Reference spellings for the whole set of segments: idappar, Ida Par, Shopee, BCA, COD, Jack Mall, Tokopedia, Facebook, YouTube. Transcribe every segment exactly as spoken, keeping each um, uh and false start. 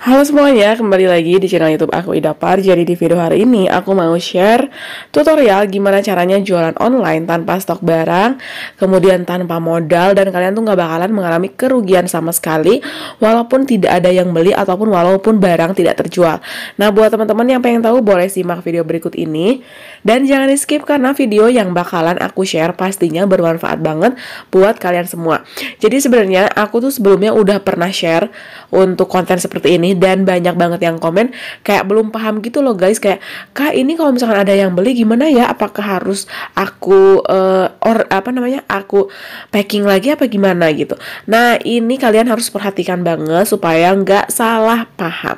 Halo semuanya, kembali lagi di channel YouTube aku, Ida Par. Jadi di video hari ini aku mau share tutorial gimana caranya jualan online tanpa stok barang, kemudian tanpa modal, dan kalian tuh gak bakalan mengalami kerugian sama sekali walaupun tidak ada yang beli ataupun walaupun barang tidak terjual. Nah, buat teman-teman yang pengen tahu boleh simak video berikut ini dan jangan di skip karena video yang bakalan aku share pastinya bermanfaat banget buat kalian semua. Jadi sebenarnya aku tuh sebelumnya udah pernah share untuk konten seperti ini dan banyak banget yang komen kayak belum paham gitu loh guys, kayak kak ini kalau misalkan ada yang beli gimana ya, apakah harus aku uh, or apa namanya aku packing lagi apa gimana gitu. Nah, ini kalian harus perhatikan banget supaya nggak salah paham.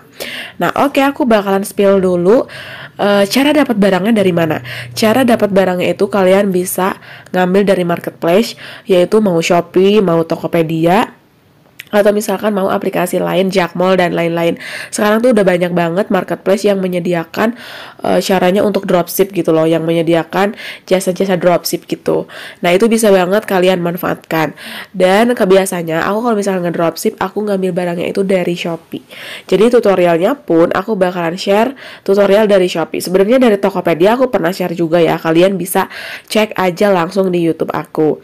Nah, oke, aku bakalan spill dulu uh, cara dapat barangnya dari mana. Cara dapat barangnya itu kalian bisa ngambil dari marketplace, yaitu mau Shopee, mau Tokopedia, atau misalkan mau aplikasi lain, Jack Mall dan lain-lain. Sekarang tuh udah banyak banget marketplace yang menyediakan e, caranya untuk dropship gitu loh, yang menyediakan jasa-jasa dropship gitu. Nah, itu bisa banget kalian manfaatkan. Dan kebiasaannya aku kalau misalkan ngedropship, aku ngambil barangnya itu dari Shopee. Jadi tutorialnya pun aku bakalan share tutorial dari Shopee. Sebenarnya dari Tokopedia aku pernah share juga ya, kalian bisa cek aja langsung di YouTube aku.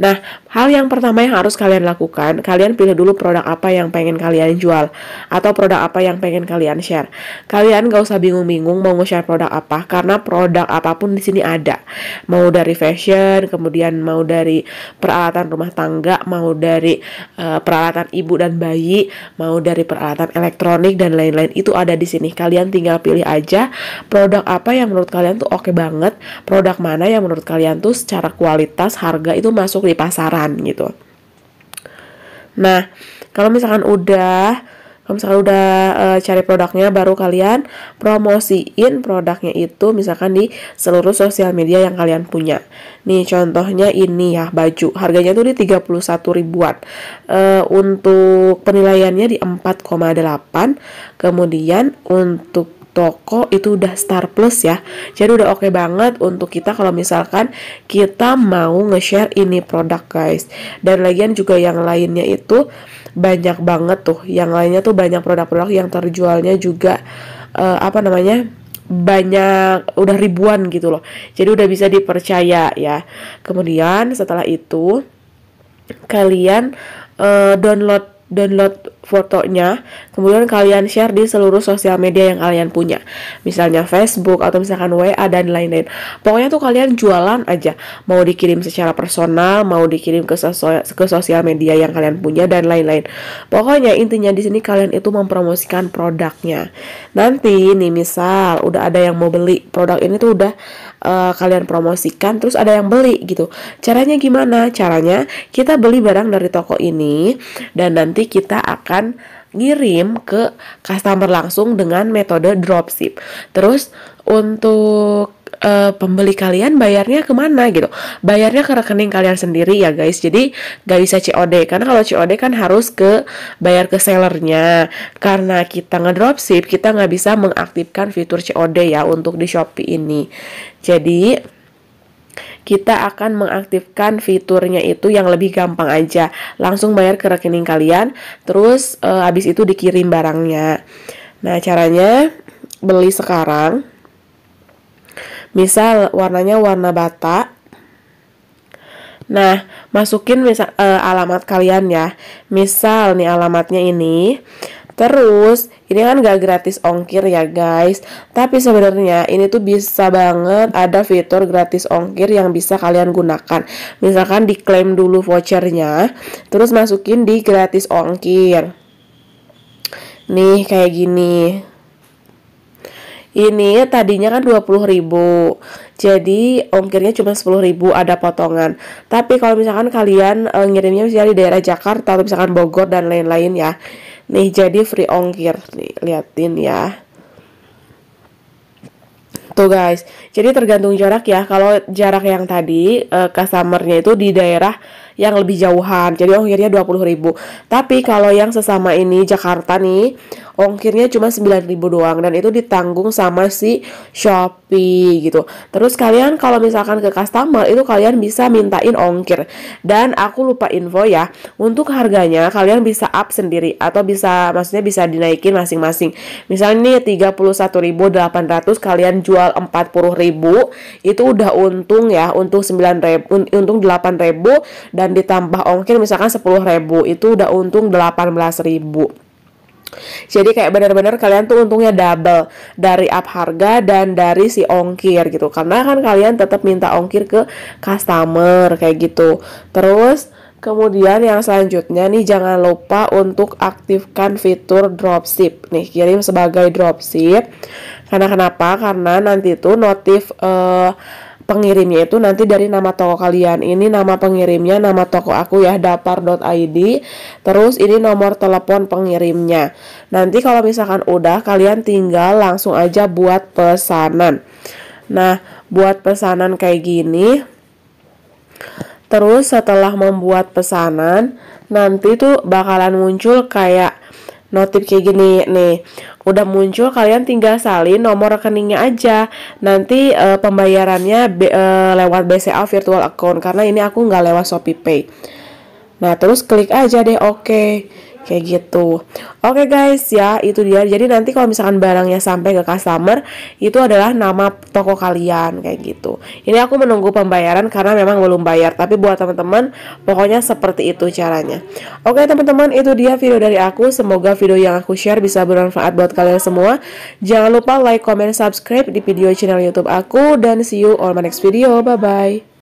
Nah, hal yang pertama yang harus kalian lakukan, kalian pilih dulu produk apa yang pengen kalian jual atau produk apa yang pengen kalian share. Kalian gak usah bingung-bingung mau nge-share produk apa, karena produk apapun di sini ada. Mau dari fashion, kemudian mau dari peralatan rumah tangga, mau dari uh, peralatan ibu dan bayi, mau dari peralatan elektronik dan lain-lain, itu ada di sini. Kalian tinggal pilih aja produk apa yang menurut kalian tuh oke banget, produk mana yang menurut kalian tuh secara kualitas harga itu masuk di pasaran gitu. Nah, kalau misalkan udah kalau misalkan udah e, cari produknya, baru kalian promosiin produknya itu misalkan di seluruh sosial media yang kalian punya. Nih contohnya ini ya, baju harganya tuh di tiga puluh satu ribuan, e, untuk penilaiannya di empat koma delapan, kemudian untuk toko itu udah star plus ya. Jadi udah oke banget untuk kita kalau misalkan kita mau nge-share ini produk guys. Dan lagian juga yang lainnya itu banyak banget tuh. Yang lainnya tuh banyak produk-produk yang terjualnya juga uh, apa namanya? banyak, udah ribuan gitu loh. Jadi udah bisa dipercaya ya. Kemudian setelah itu kalian uh, download download fotonya, kemudian kalian share di seluruh sosial media yang kalian punya, misalnya Facebook atau misalkan W A dan lain-lain. Pokoknya tuh kalian jualan aja, mau dikirim secara personal, mau dikirim ke sosial, ke sosial media yang kalian punya dan lain-lain. Pokoknya intinya di sini kalian itu mempromosikan produknya. Nanti nih misal udah ada yang mau beli produk ini tuh udah uh, kalian promosikan, terus ada yang beli gitu. Caranya gimana? Caranya kita beli barang dari toko ini dan nanti kita akan ngirim ke customer langsung dengan metode dropship. Terus untuk e, pembeli kalian bayarnya kemana gitu? Bayarnya ke rekening kalian sendiri ya guys. Jadi gak bisa C O D, karena kalau C O D kan harus ke bayar ke sellernya. Karena kita ngedropship, kita gak bisa mengaktifkan fitur C O D ya untuk di Shopee ini. Jadi kita akan mengaktifkan fiturnya itu yang lebih gampang aja, langsung bayar ke rekening kalian, terus e, habis itu dikirim barangnya. Nah, caranya beli sekarang, misal warnanya warna bata. Nah, masukin misal e, alamat kalian ya, misal nih alamatnya ini. Terus ini kan gak gratis ongkir ya guys, tapi sebenarnya ini tuh bisa banget ada fitur gratis ongkir yang bisa kalian gunakan. Misalkan diklaim dulu vouchernya, terus masukin di gratis ongkir. Nih kayak gini. Ini tadinya kan dua puluh ribu, jadi ongkirnya cuma sepuluh ribu ada potongan. Tapi kalau misalkan kalian e, ngirimnya misalnya di daerah Jakarta atau misalkan Bogor dan lain-lain ya, nih jadi free ongkir. Nih, liatin ya. Tuh guys, jadi tergantung jarak ya. Kalau jarak yang tadi e, customernya itu di daerah yang lebih jauhan, jadi ongkirnya dua puluh ribu. Tapi kalau yang sesama ini Jakarta nih, ongkirnya cuma sembilan ribu doang, dan itu ditanggung sama si Shopee gitu. Terus kalian kalau misalkan ke customer itu kalian bisa mintain ongkir. Dan aku lupa info ya, untuk harganya kalian bisa up sendiri atau bisa maksudnya bisa dinaikin masing-masing. Misalnya nih tiga puluh satu ribu delapan ratus kalian jual empat puluh ribu, itu udah untung ya, untung sembilan ribu, untung delapan ribu, dan ditambah ongkir misalkan sepuluh ribu, itu udah untung delapan belas ribu. Jadi kayak benar-benar kalian tuh untungnya double dari up harga dan dari si ongkir gitu, karena kan kalian tetap minta ongkir ke customer kayak gitu. Terus kemudian yang selanjutnya nih, jangan lupa untuk aktifkan fitur dropship nih, kirim sebagai dropship. Karena kenapa? Karena nanti tuh notif uh, pengirimnya itu nanti dari nama toko kalian. Ini nama pengirimnya, nama toko aku ya, idapar titik id. Terus ini nomor telepon pengirimnya. Nanti kalau misalkan udah, kalian tinggal langsung aja buat pesanan. Nah, buat pesanan kayak gini. Terus setelah membuat pesanan, nanti tuh bakalan muncul kayak notif kayak gini nih. Udah muncul, kalian tinggal salin nomor rekeningnya aja. Nanti e, pembayarannya be, e, lewat B C A virtual account, karena ini aku nggak lewat Shopee Pay. Nah terus klik aja deh oke, okay. Kayak gitu. Oke okay guys ya, itu dia. Jadi nanti kalau misalkan barangnya sampai ke customer, itu adalah nama toko kalian kayak gitu. Ini aku menunggu pembayaran karena memang belum bayar, tapi buat teman-teman pokoknya seperti itu caranya. Oke okay, teman-teman, itu dia video dari aku. Semoga video yang aku share bisa bermanfaat buat kalian semua. Jangan lupa like, comment, subscribe di video channel YouTube aku, dan see you on my next video. Bye bye.